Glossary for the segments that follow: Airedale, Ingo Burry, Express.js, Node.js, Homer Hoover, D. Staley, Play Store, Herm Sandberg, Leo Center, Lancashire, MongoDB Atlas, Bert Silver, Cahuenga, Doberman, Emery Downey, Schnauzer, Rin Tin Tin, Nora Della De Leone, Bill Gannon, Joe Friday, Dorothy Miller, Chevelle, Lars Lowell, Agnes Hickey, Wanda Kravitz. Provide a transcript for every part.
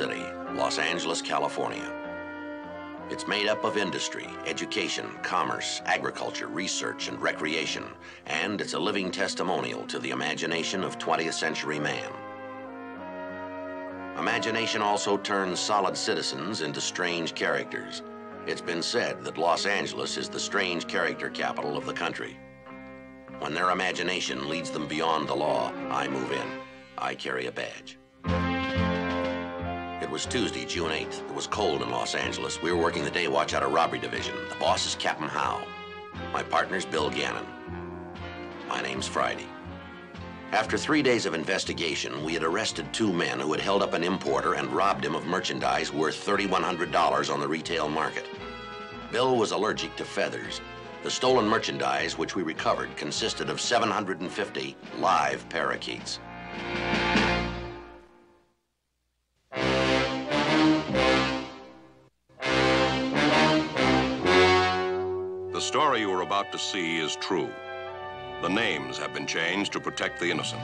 city, Los Angeles, California. It's made up of industry, education, commerce, agriculture, research, and recreation, and it's a living testimonial to the imagination of 20th century man. Imagination also turns solid citizens into strange characters. It's been said that Los Angeles is the strange character capital of the country. When their imagination leads them beyond the law, I move in. I carry a badge. It was Tuesday, June 8th. It was cold in Los Angeles. We were working the day watch out of robbery division. The boss is Captain Howe. My partner's Bill Gannon. My name's Friday. After 3 days of investigation, we had arrested two men who had held up an importer and robbed him of merchandise worth $3,100 on the retail market. Bill was allergic to feathers. The stolen merchandise, which we recovered, consisted of 750 live parakeets. The story you are about to see is true. The names have been changed to protect the innocent.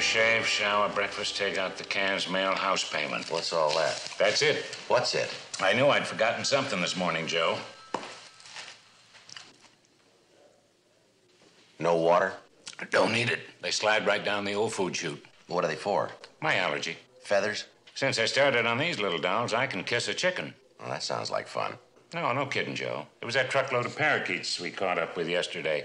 Shave, shower, breakfast, take out the cans, mail, house payment. What's all that? That's it. What's it? I knew I'd forgotten something this morning, Joe. No water? I don't need it. They slide right down the old food chute. What are they for? My allergy. Feathers? Since I started on these little dolls, I can kiss a chicken. Well, that sounds like fun. No, no kidding, Joe. It was that truckload of parakeets we caught up with yesterday.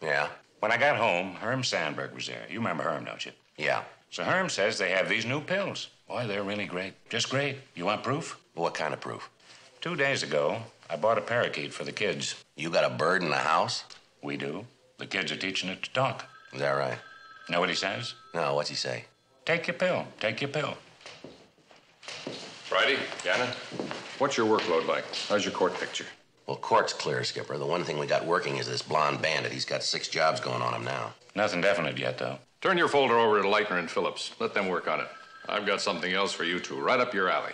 Yeah? When I got home, Herm Sandberg was there. You remember Herm, don't you? Yeah. So Herm says they have these new pills. Boy, they're really great. Just great. You want proof? What kind of proof? 2 days ago, I bought a parakeet for the kids. You got a bird in the house? We do. The kids are teaching it to talk. Is that right? Know what he says? No, what's he say? Take your pill. Take your pill. Friday, Gannon, what's your workload like? How's your court picture? Well, court's clear, Skipper. The one thing we got working is this blonde bandit. He's got 6 jobs going on him now. Nothing definite yet, though. Turn your folder over to Leitner and Phillips. Let them work on it. I've got something else for you two, right up your alley.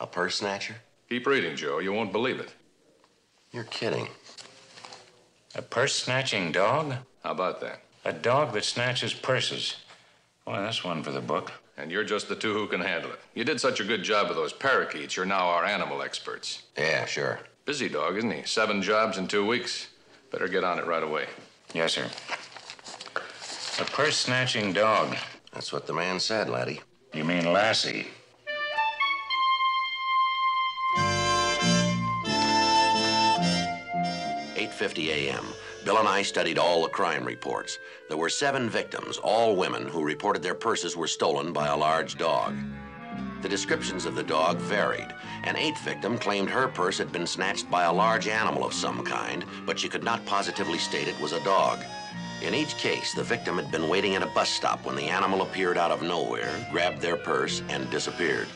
A purse snatcher? Keep reading, Joe. You won't believe it. You're kidding. A purse-snatching dog? How about that? A dog that snatches purses. Boy, that's one for the book. And you're just the two who can handle it. You did such a good job with those parakeets, you're now our animal experts. Yeah, sure. Busy dog, isn't he? 7 jobs in 2 weeks. Better get on it right away. Yes, sir. A purse-snatching dog. That's what the man said, laddie. You mean lassie. A.M. Bill and I studied all the crime reports. There were 7 victims, all women, who reported their purses were stolen by a large dog. The descriptions of the dog varied. An 8th victim claimed her purse had been snatched by a large animal of some kind, but she could not positively state it was a dog. In each case, the victim had been waiting at a bus stop when the animal appeared out of nowhere, grabbed their purse, and disappeared.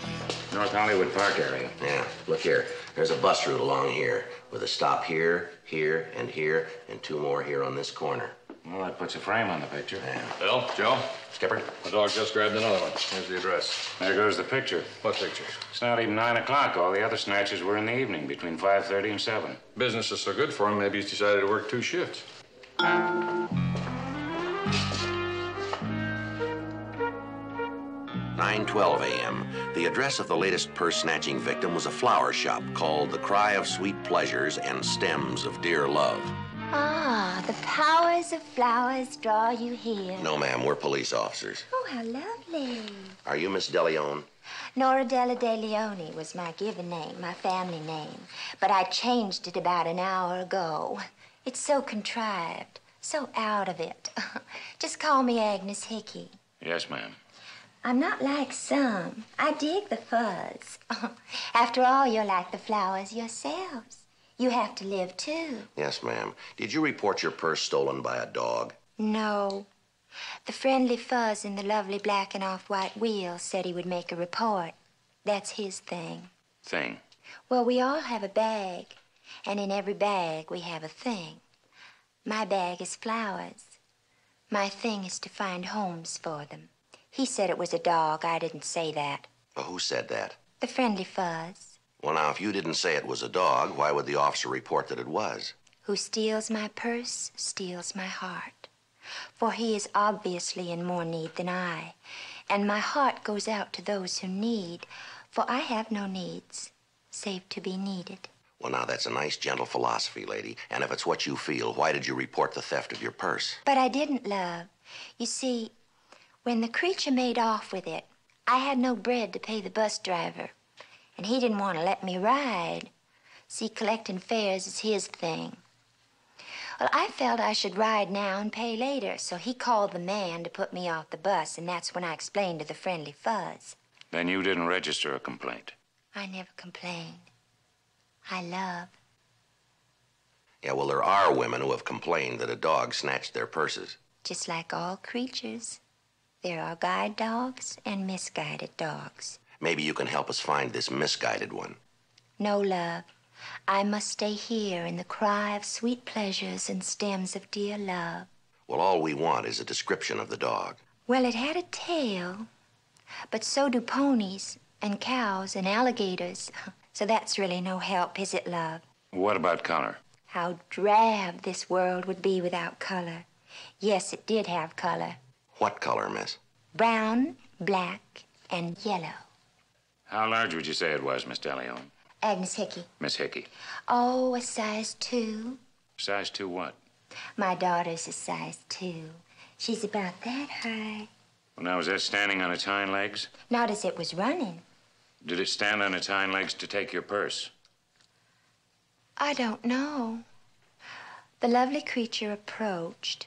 North Hollywood Park area. Yeah, look here. There's a bus route along here with a stop here, here, and here, and 2 more here on this corner. Well, that puts a frame on the picture. Yeah. Bill, Joe, Skipper. The dog just grabbed another one. Here's the address. There goes the picture. What picture? It's not even 9 o'clock. All the other snatches were in the evening, between 5:30 and 7. Business is so good for him, maybe he's decided to work 2 shifts. Mm-hmm. 9:12 a.m. The address of the latest purse-snatching victim was a flower shop called The Cry of Sweet Pleasures and Stems of Dear Love. Ah, the powers of flowers draw you here. No, ma'am, we're police officers. Oh, how lovely. Are you Miss DeLeon? Nora Della De Leone was my given name, my family name. But I changed it about an hour ago. It's so contrived, so out of it. Just call me Agnes Hickey. Yes, ma'am. I'm not like some. I dig the fuzz. After all, you're like the flowers yourselves. You have to live, too. Yes, ma'am. Did you report your purse stolen by a dog? No. The friendly fuzz in the lovely black and off-white wheel said he would make a report. That's his thing. Thing? Well, we all have a bag, and in every bag we have a thing. My bag is flowers. My thing is to find homes for them. He said it was a dog. I didn't say that. Well, who said that? The Friendly Fuzz. Well, now, if you didn't say it was a dog, why would the officer report that it was? Who steals my purse steals my heart. For he is obviously in more need than I. And my heart goes out to those who need, for I have no needs save to be needed. Well, now, that's a nice, gentle philosophy, lady. And if it's what you feel, why did you report the theft of your purse? But I didn't, love. You see, when the creature made off with it, I had no bread to pay the bus driver. And he didn't want to let me ride. See, collecting fares is his thing. Well, I felt I should ride now and pay later, so he called the man to put me off the bus, and that's when I explained to the Friendly Fuzz. Then you didn't register a complaint? I never complained. I love. Yeah, well, there are women who have complained that a dog snatched their purses. Just like all creatures, there are guide dogs and misguided dogs. Maybe you can help us find this misguided one. No, love. I must stay here in the cry of sweet pleasures and stems of dear love. Well, all we want is a description of the dog. Well, it had a tail, but so do ponies and cows and alligators. So that's really no help, is it, love? What about color? How drab this world would be without color. Yes, it did have color. What color, miss? Brown, black, and yellow. How large would you say it was, Miss DeLeon? Agnes Hickey. Miss Hickey. Oh, a size 2. Size 2 what? My daughter's a size 2. She's about that high. Well, now, was that standing on its hind legs? Not as it was running. Did it stand on its hind legs to take your purse? I don't know. The lovely creature approached,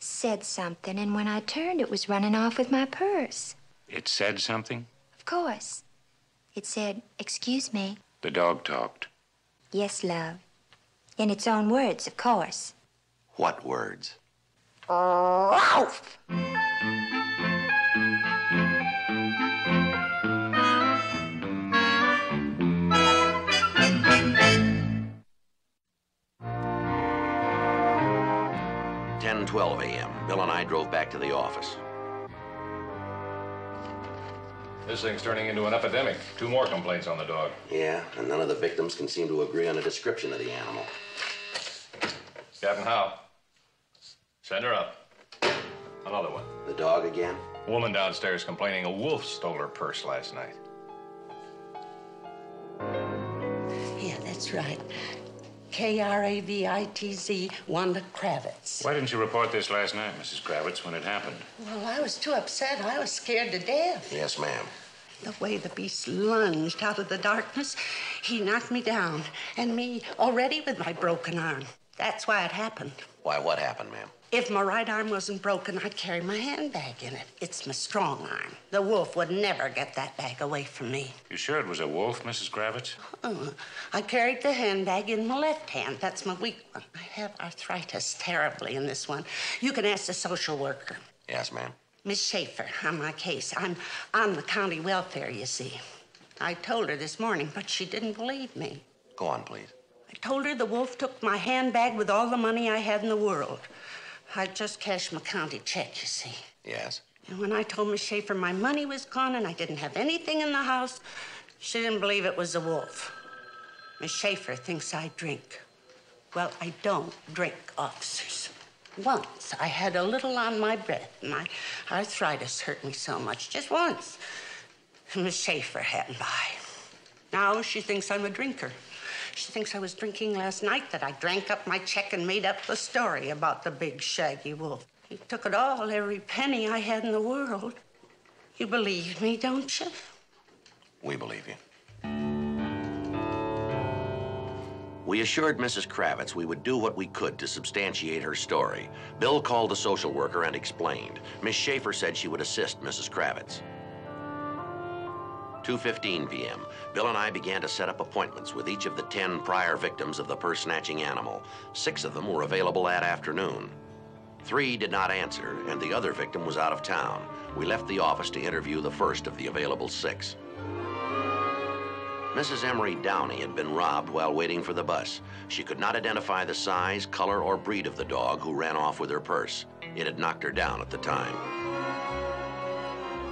said something, and when I turned, it was running off with my purse. It said something? Of course. It said, "Excuse me." The dog talked. Yes, love. In its own words, of course. What words? Ralph! Twelve a.m. Bill and I drove back to the office. This thing's turning into an epidemic. 2 more complaints on the dog. Yeah, and none of the victims can seem to agree on a description of the animal. Captain Howe, send her up. Another one. The dog again? A woman downstairs complaining a wolf stole her purse last night. Yeah, that's right. Kravitz, Wanda Kravitz. Why didn't you report this last night, Mrs. Kravitz, when it happened? Well, I was too upset. I was scared to death. Yes, ma'am. The way the beast lunged out of the darkness, he knocked me down, and me already with my broken arm. That's why it happened. Why, what happened, ma'am? If my right arm wasn't broken, I'd carry my handbag in it. It's my strong arm. The wolf would never get that bag away from me. You sure it was a wolf, Mrs. Kravitz? Oh, I carried the handbag in my left hand. That's my weak one. I have arthritis terribly in this one. You can ask the social worker. Yes, ma'am. Miss Schaefer, on my case. I'm on the county welfare, you see. I told her this morning, but she didn't believe me. Go on, please. I told her the wolf took my handbag with all the money I had in the world. I just cashed my county check, you see. Yes. And when I told Miss Schaefer my money was gone and I didn't have anything in the house, she didn't believe it was a wolf. Miss Schaefer thinks I drink. Well, I don't drink, officers. Once I had a little on my breath. My arthritis hurt me so much, just once. And Miss Schaefer happened by. Now she thinks I'm a drinker. She thinks I was drinking last night, that I drank up my check and made up the story about the big, shaggy wolf. He took it all, every penny I had in the world. You believe me, don't you? We believe you. We assured Mrs. Kravitz we would do what we could to substantiate her story. Bill called the social worker and explained. Miss Schaefer said she would assist Mrs. Kravitz. 2:15 p.m., Bill and I began to set up appointments with each of the 10 prior victims of the purse-snatching animal. 6 of them were available that afternoon. 3 did not answer, and the other victim was out of town. We left the office to interview the first of the available 6. Mrs. Emery Downey had been robbed while waiting for the bus. She could not identify the size, color, or breed of the dog who ran off with her purse. It had knocked her down at the time.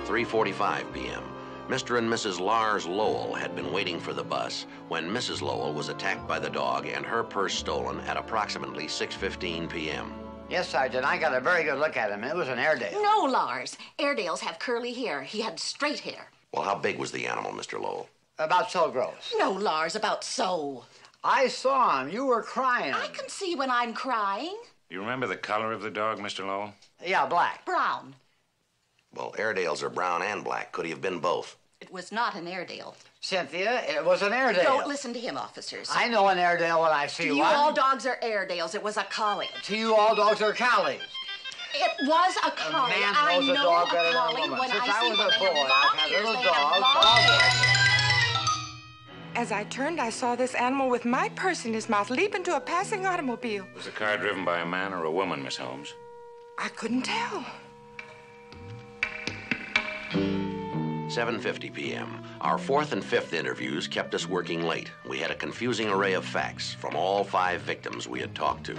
3:45 p.m. Mr. and Mrs. Lars Lowell had been waiting for the bus when Mrs. Lowell was attacked by the dog and her purse stolen at approximately 6:15 p.m. Yes, Sergeant, I got a very good look at him. It was an Airedale. No, Lars. Airedales have curly hair. He had straight hair. Well, how big was the animal, Mr. Lowell? About so gross. No, Lars, about so. I saw him. You were crying. I can see when I'm crying. You remember the color of the dog, Mr. Lowell? Yeah, black. Brown. Well, Airedales are brown and black. Could he have been both? It was not an Airedale. Cynthia, it was an Airedale. Don't listen to him, officers. I know an Airedale when I see one. To you, all dogs are Airedales. It was a collie. To you, all dogs are collies. It was a collie. A man knows a dog better than a woman. Since I was a boy, I've had little dogs. As I turned, I saw this animal with my purse in his mouth leap into a passing automobile. Was the car driven by a man or a woman, Miss Holmes? I couldn't tell. 7:50 p.m. Our fourth and fifth interviews kept us working late. We had a confusing array of facts from all five victims we had talked to.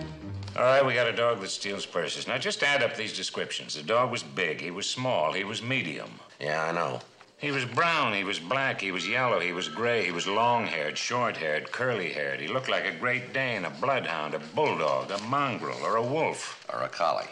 All right, we got a dog that steals purses. Now, just add up these descriptions. The dog was big, he was small, he was medium. Yeah, I know. He was brown, he was black, he was yellow, he was gray, he was long-haired, short-haired, curly-haired. He looked like a Great Dane, a bloodhound, a bulldog, a mongrel, or a wolf. Or a collie.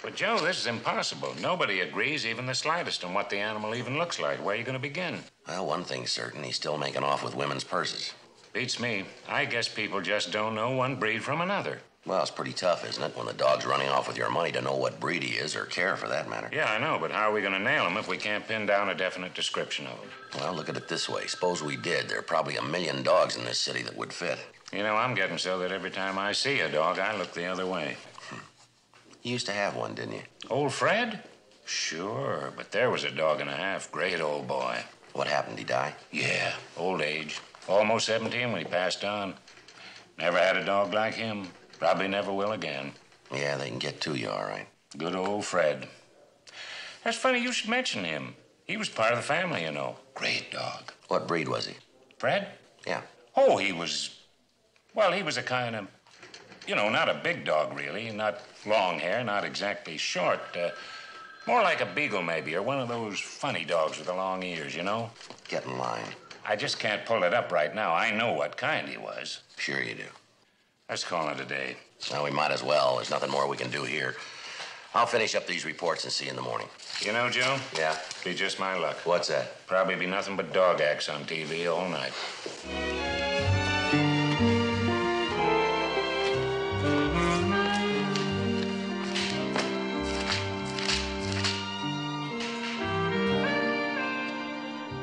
But, Joe, this is impossible. Nobody agrees even the slightest on what the animal even looks like. Where are you going to begin? Well, one thing's certain. He's still making off with women's purses. Beats me. I guess people just don't know one breed from another. Well, it's pretty tough, isn't it, when the dog's running off with your money to know what breed he is or care, for that matter. Yeah, I know, but how are we going to nail him if we can't pin down a definite description of him? Well, look at it this way. Suppose we did. There are probably 1 million dogs in this city that would fit. You know, I'm getting so that every time I see a dog, I look the other way. You used to have one, didn't you? Old Fred? Sure, but there was a dog and a half. Great old boy. What happened? He died? Yeah, old age. Almost 17 when he passed on. Never had a dog like him. Probably never will again. Yeah, they can get to you, all right. Good old Fred. That's funny you should mention him. He was part of the family, you know. Great dog. What breed was he? Fred? Yeah. Oh, he was... Well, he was a kind of... You know, not a big dog, really. Not long hair, not exactly short. More like a beagle, maybe, or one of those funny dogs with the long ears, you know? Get in line. I just can't pull it up right now. I know what kind he was. Sure you do. Let's call it a day. Well, we might as well. There's nothing more we can do here. I'll finish up these reports and see you in the morning. You know, Joe? Yeah? Be just my luck. What's that? Probably be nothing but dog acts on TV all night.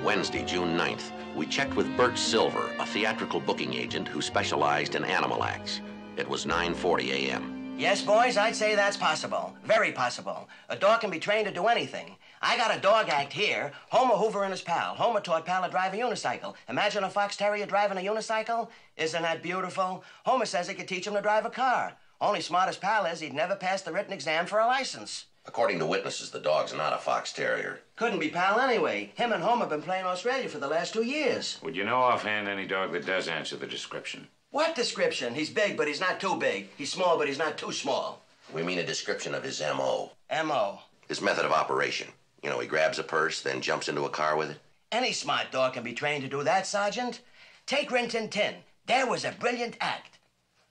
Wednesday, June 9th. We checked with Bert Silver, a theatrical booking agent who specialized in animal acts. It was 9:40 a.m. Yes, boys, I'd say that's possible. Very possible. A dog can be trained to do anything. I got a dog act here. Homer Hoover and his pal. Homer taught pal to drive a unicycle. Imagine a fox terrier driving a unicycle. Isn't that beautiful? Homer says it could teach him to drive a car. Only smart as pal is, he'd never pass the written exam for a license. According to witnesses, the dog's not a fox terrier. Couldn't be pal anyway. Him and Homer have been playing Australia for the last 2 years. Would you know offhand any dog that does answer the description? What description? He's big, but he's not too big. He's small, but he's not too small. We mean a description of his M.O. M.O.? His method of operation. You know, he grabs a purse, then jumps into a car with it. Any smart dog can be trained to do that, Sergeant. Take Rin Tin Tin. There was a brilliant act.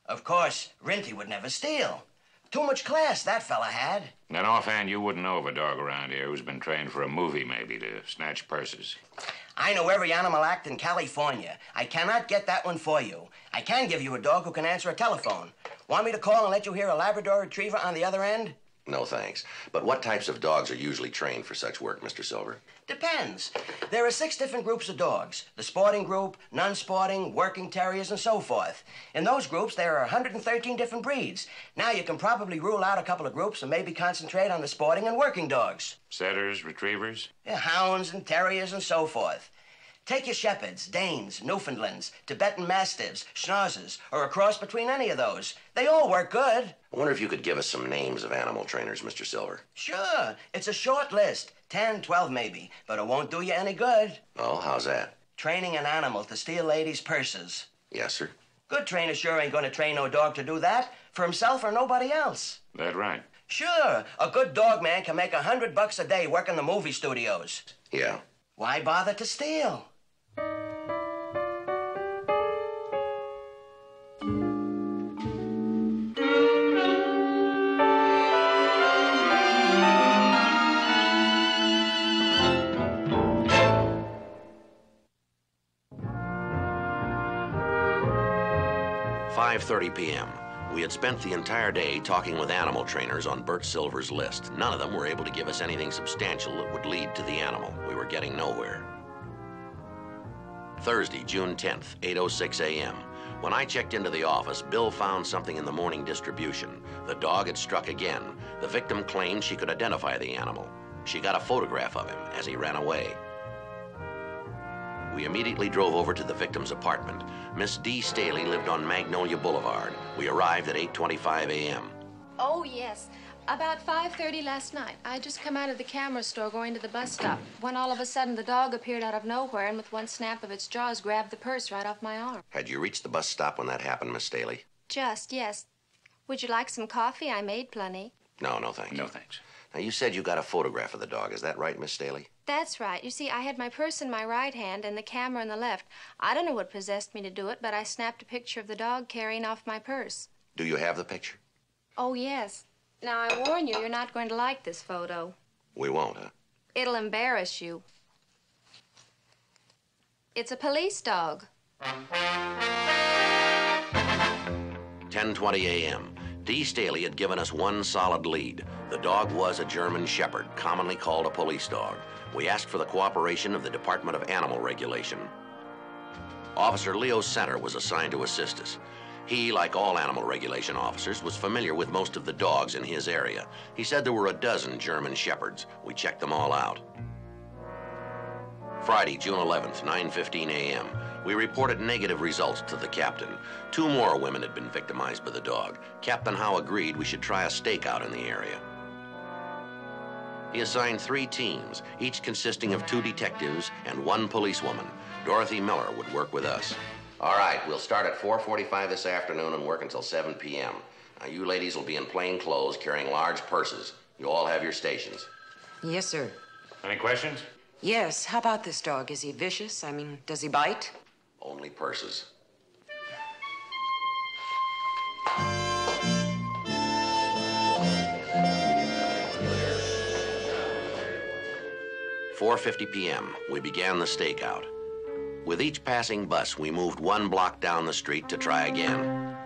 Of course, Rinty would never steal. Too much class that fella had. Then offhand, you wouldn't know of a dog around here who's been trained for a movie, maybe, to snatch purses. I know every animal act in California. I cannot get that one for you. I can give you a dog who can answer a telephone. Want me to call and let you hear a Labrador Retriever on the other end? No, thanks. But what types of dogs are usually trained for such work, Mr. Silver? Depends. There are 6 different groups of dogs. The sporting group, non-sporting, working terriers, and so forth. In those groups, there are 113 different breeds. Now you can probably rule out a couple of groups and maybe concentrate on the sporting and working dogs. Setters, retrievers? Yeah, hounds and terriers and so forth. Take your shepherds, Danes, Newfoundlands, Tibetan Mastiffs, Schnauzers, or a cross between any of those. They all work good. I wonder if you could give us some names of animal trainers, Mr. Silver. Sure. It's a short list. 10, 12 maybe. But it won't do you any good. Oh, how's that? Training an animal to steal ladies' purses. Yes, sir. Good trainer sure ain't gonna train no dog to do that for himself or nobody else. That right? Sure. A good dog man can make $100 a day working the movie studios. Yeah. Why bother to steal? At 5:30 p.m., we had spent the entire day talking with animal trainers on Bert Silver's list. None of them were able to give us anything substantial that would lead to the animal. We were getting nowhere. Thursday, June 10th, 8:06 a.m. When I checked into the office, Bill found something in the morning distribution. The dog had struck again. The victim claimed she could identify the animal. She got a photograph of him as he ran away. We immediately drove over to the victim's apartment. Miss D. Staley lived on Magnolia Boulevard. We arrived at 8:25 a.m. Oh, yes. About 5:30 last night, I just come out of the camera store going to the bus stop when all of a sudden the dog appeared out of nowhere and with one snap of its jaws grabbed the purse right off my arm. Had you reached the bus stop when that happened, Miss Staley? Just, yes. Would you like some coffee? I made plenty. No, no thanks. No thanks. Now, you said you got a photograph of the dog. Is that right, Miss Staley? That's right. You see, I had my purse in my right hand and the camera in the left. I don't know what possessed me to do it, but I snapped a picture of the dog carrying off my purse. Do you have the picture? Oh, yes. Now, I warn you, you're not going to like this photo. We won't, huh? It'll embarrass you. It's a police dog. 10:20 a.m. D. Staley had given us one solid lead. The dog was a German Shepherd, commonly called a police dog. We asked for the cooperation of the Department of Animal Regulation. Officer Leo Center was assigned to assist us. He, like all animal regulation officers, was familiar with most of the dogs in his area. He said there were 12 German Shepherds. We checked them all out. Friday, June 11th, 9:15 a.m. We reported negative results to the captain. 2 more women had been victimized by the dog. Captain Howe agreed we should try a stakeout in the area. He assigned 3 teams, each consisting of 2 detectives and 1 policewoman. Dorothy Miller would work with us. All right, we'll start at 4:45 this afternoon and work until 7 p.m. Now, you ladies will be in plain clothes carrying large purses. You all have your stations. Yes, sir. Any questions? Yes. How about this dog? Is he vicious? I mean, does he bite? Only purses. At 4:50 p.m., we began the stakeout. With each passing bus, we moved 1 block down the street to try again.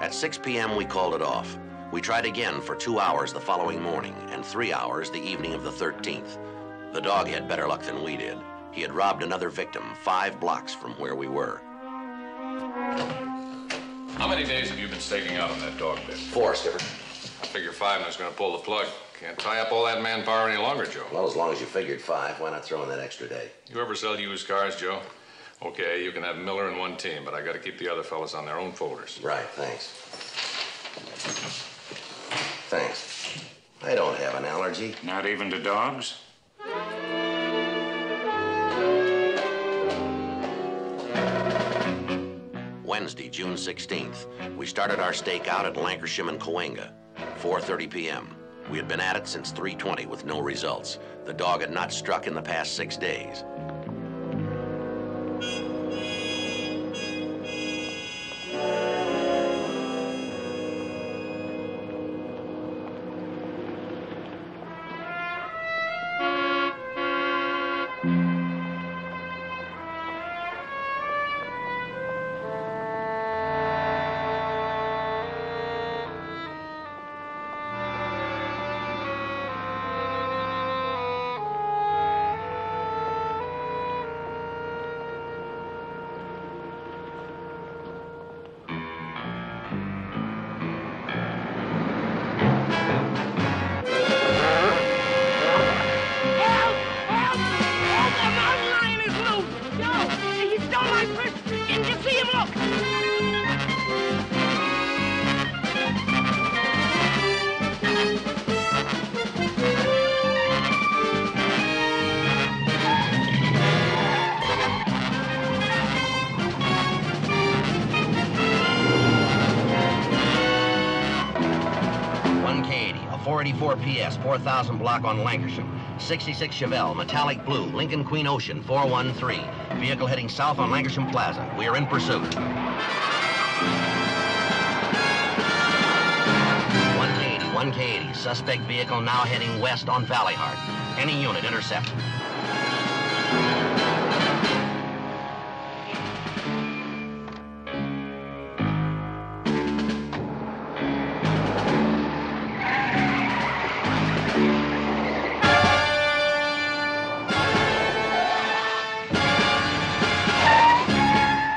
At 6 p.m., we called it off. We tried again for 2 hours the following morning and 3 hours the evening of the 13th. The dog had better luck than we did. He had robbed another victim 5 blocks from where we were. How many days have you been staking out on that dog bit? 4, Skipper. I figure 5 and I was going to pull the plug. Can't tie up all that manpower any longer, Joe. Well, as long as you figured 5, why not throw in that extra day? You ever sell used cars, Joe? Okay, you can have Miller and 1 team, but I got to keep the other fellas on their own folders. Right, thanks. Thanks. I don't have an allergy. Not even to dogs? Wednesday, June 16th, we started our stakeout at Lancashire and Cahuenga, 4:30 p.m. We had been at it since 3:20 with no results. The dog had not struck in the past 6 days. Help! Help! Help! 4PS, 4000 block on Lancashire. 66 Chevelle, metallic blue, Lincoln Queen Ocean, 413. Vehicle heading south on Lancashire Plaza. We are in pursuit. K80, suspect vehicle now heading west on Valley Heart. Any unit intercept.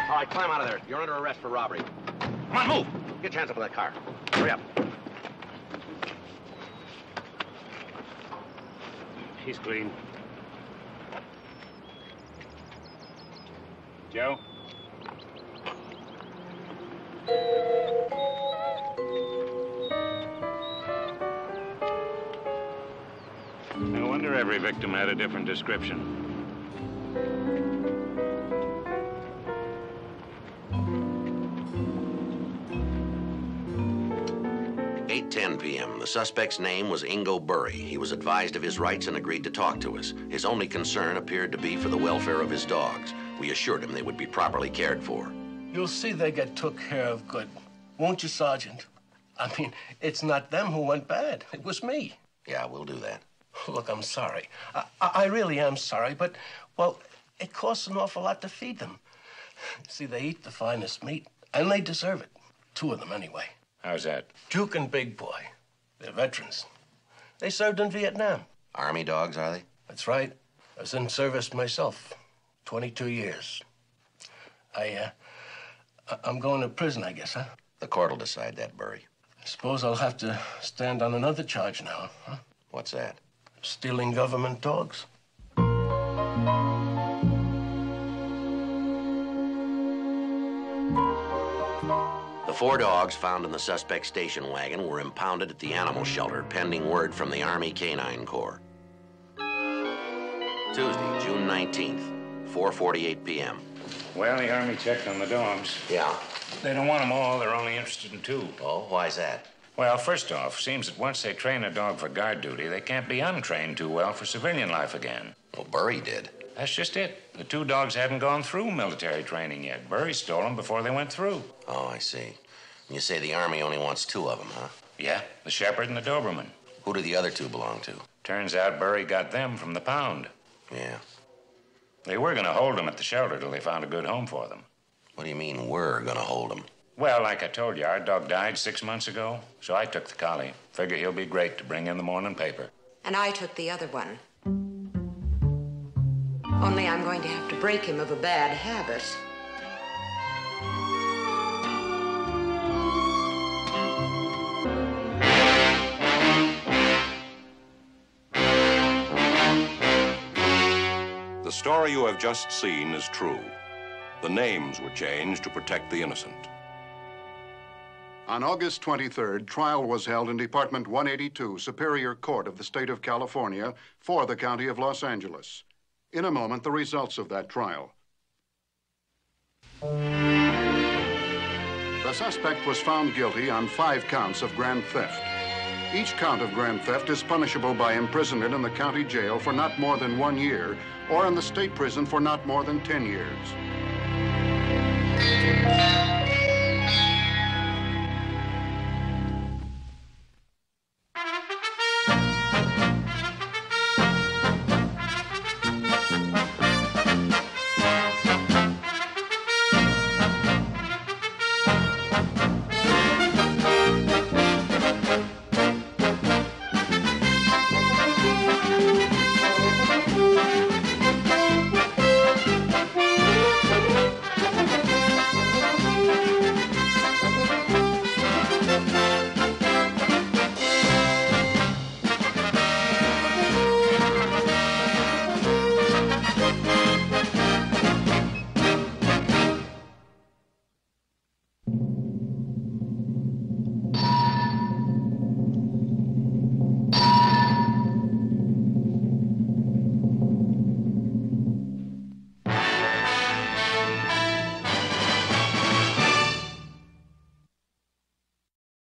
All right, climb out of there. You're under arrest for robbery. Come on, move. Get your hands up in that car. Hurry up. He's clean. Joe? No wonder every victim had a different description. The suspect's name was Ingo Burry. He was advised of his rights and agreed to talk to us. His only concern appeared to be for the welfare of his dogs. We assured him they would be properly cared for. You'll see they get took care of good, won't you, Sergeant? I mean, it's not them who went bad. It was me. Yeah, we'll do that. Look, I'm sorry. I really am sorry, but, well, it costs an awful lot to feed them. See, they eat the finest meat, and they deserve it. Two of them, anyway. How's that? Duke and Big Boy. They're veterans. They served in Vietnam. Army dogs, are they? That's right. I was in service myself, 22 years. I'm going to prison, I guess, huh? The court will decide that, Burry. I suppose I'll have to stand on another charge now, huh? What's that? Stealing government dogs. The four dogs found in the suspect's station wagon were impounded at the animal shelter, pending word from the Army Canine Corps. Tuesday, June 19th, 4:48 p.m. Well, the Army checked on the dogs. Yeah? They don't want them all. They're only interested in two. Oh, why's that? Well, first off, seems that once they train a dog for guard duty, they can't be untrained too well for civilian life again. Well, Burry did. That's just it. The two dogs hadn't gone through military training yet. Burry stole them before they went through. Oh, I see. You say the Army only wants two of them, huh? Yeah, the Shepherd and the Doberman. Who do the other two belong to? Turns out Burry got them from the pound. Yeah. They were going to hold them at the shelter till they found a good home for them. What do you mean, we're going to hold them? Well, like I told you, our dog died 6 months ago, so I took the collie. Figure he'll be great to bring in the morning paper. And I took the other one. Only I'm going to have to break him of a bad habit. The story you have just seen is true. The names were changed to protect the innocent. On August 23rd, trial was held in Department 182, Superior Court of the State of California, for the County of Los Angeles. In a moment, the results of that trial. The suspect was found guilty on 5 counts of grand theft. Each count of grand theft is punishable by imprisonment in the county jail for not more than 1 year or in the state prison for not more than 10 years.